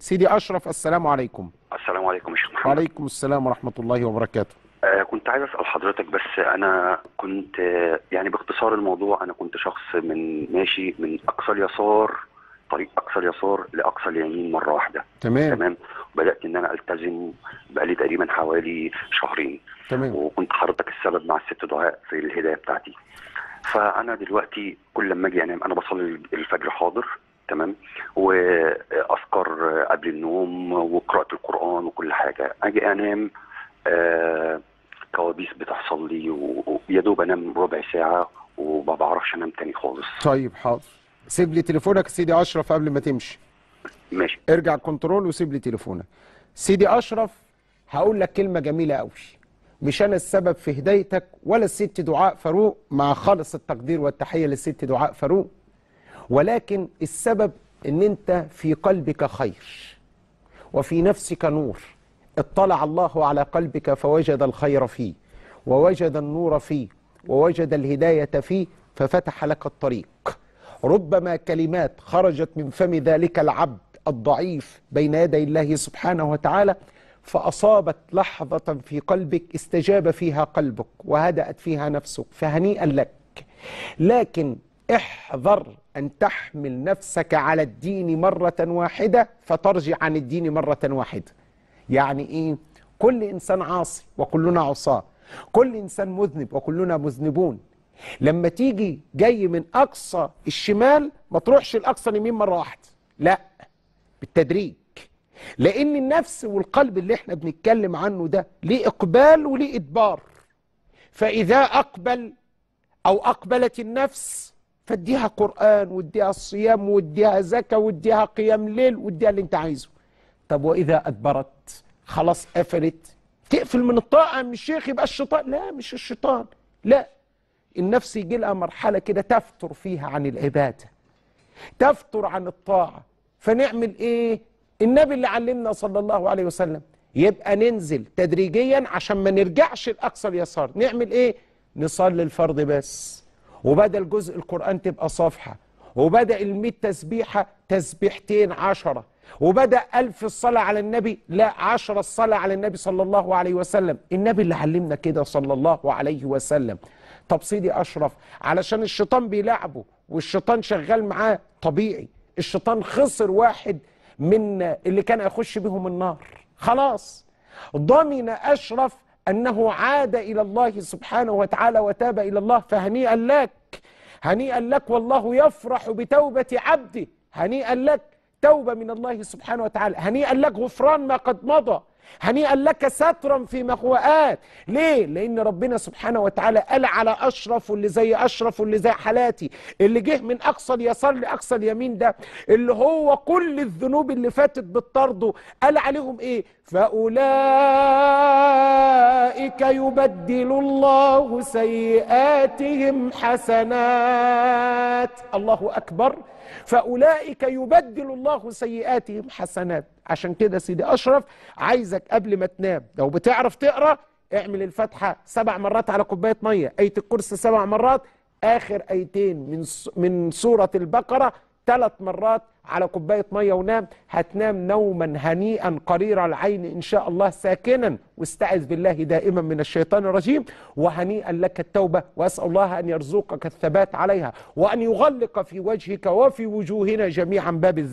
سيدي أشرف السلام عليكم. السلام عليكم يا شيخ محمد. وعليكم السلام ورحمة الله وبركاته. كنت عايز أسأل حضرتك، بس أنا كنت يعني باختصار الموضوع، أنا كنت شخص ماشي من أقصى اليسار، طريق أقصى اليسار لأقصى اليمين مرة واحدة. تمام. بدأت إن أنا ألتزم بقالي تقريبا حوالي شهرين. تمام. وكنت حضرتك السبب مع الست دعاء في الهداية بتاعتي. فأنا دلوقتي كل لما أجي أنام أنا بصلي الفجر حاضر، تمام، وأذكر قبل النوم وقراءة القرآن وكل حاجة. أجي أنام كوابيس بتحصل لي، ويا دوب أنام ربع ساعة وما بعرفش أنام تاني خالص. طيب حاضر، سيب لي تليفونك سيدي أشرف قبل ما تمشي. ماشي. ارجع الكنترول وسيب لي تليفونك. سيدي أشرف، هقول لك كلمة جميلة قوي. مش أنا السبب في هدايتك ولا الست دعاء فاروق، مع خالص التقدير والتحية للست دعاء فاروق، ولكن السبب إن أنت في قلبك خير وفي نفسك نور. اطلع الله على قلبك فوجد الخير فيه، ووجد النور فيه، ووجد الهداية فيه، ففتح لك الطريق. ربما كلمات خرجت من فم ذلك العبد الضعيف بين يدي الله سبحانه وتعالى فأصابت لحظة في قلبك، استجاب فيها قلبك وهدأت فيها نفسك، فهنيئا لك. لكن احذر أن تحمل نفسك على الدين مرة واحدة فترجع عن الدين مرة واحدة. يعني إيه؟ كل إنسان عاصي وكلنا عصاه، كل إنسان مذنب وكلنا مذنبون. لما تيجي جاي من أقصى الشمال ما تروحش الأقصى اليمين مرة واحدة، لا، بالتدريج، لأن النفس والقلب اللي احنا بنتكلم عنه ده ليه إقبال وليه إدبار. فإذا أقبل أو أقبلت النفس فاديها قرآن واديها الصيام واديها زكاة واديها قيام ليل واديها اللي انت عايزه. طب وإذا أدبرت، خلاص قفلت، تقفل من الطاعة من الشيخ يبقى الشيطان، لا، مش الشيطان، لا، النفس يجي لها مرحلة كده تفتر فيها عن العبادة، تفتر عن الطاعة. فنعمل إيه؟ النبي اللي علمنا صلى الله عليه وسلم، يبقى ننزل تدريجيا عشان ما نرجعش الأقصى اليسار. نعمل إيه؟ نصلي الفرض بس، وبدل جزء القرآن تبقى صفحة، وبدأ الميت تسبيحة تسبيحتين 10، وبدأ 1000 الصلاة على النبي لا 10 الصلاة على النبي صلى الله عليه وسلم. النبي اللي علمنا كده صلى الله عليه وسلم. طب سيدي أشرف، علشان الشيطان بيلعبه والشيطان شغال معاه، طبيعي، الشيطان خسر واحد من اللي كان هيخش بيهم النار، خلاص ضمن أشرف أنه عاد إلى الله سبحانه وتعالى وتاب إلى الله، فهنيئا لك، هنيئا لك، والله يفرح بتوبة عبده، هنيئا لك، توبة من الله سبحانه وتعالى، هنيئا لك، غفران ما قد مضى، هنيئا لك، سترا فيما هو آت. ليه؟ لأن ربنا سبحانه وتعالى قال على أشرف واللي زي أشرف واللي زي حالاتي، اللي جه من أقصى اليسار لأقصى اليمين ده، اللي هو كل الذنوب اللي فاتت بتطرده، قال عليهم إيه؟ فأولئك يبدل الله سيئاتهم حسنات. الله أكبر. فأولئك يبدل الله سيئاتهم حسنات. عشان كده سيدي أشرف، عايزك قبل ما تنام لو بتعرف تقرأ اعمل الفاتحة 7 مرات على كوباية مية، آية الكرسي 7 مرات، آخر آيتين من سورة البقرة 3 مرات على كوباية مية، ونام. هتنام نوما هنيئا قرير العين إن شاء الله، ساكنا، واستعذ بالله دائما من الشيطان الرجيم. وهنيئا لك التوبة، وأسأل الله أن يرزقك الثبات عليها، وأن يغلق في وجهك وفي وجوهنا جميعا باب الذنب.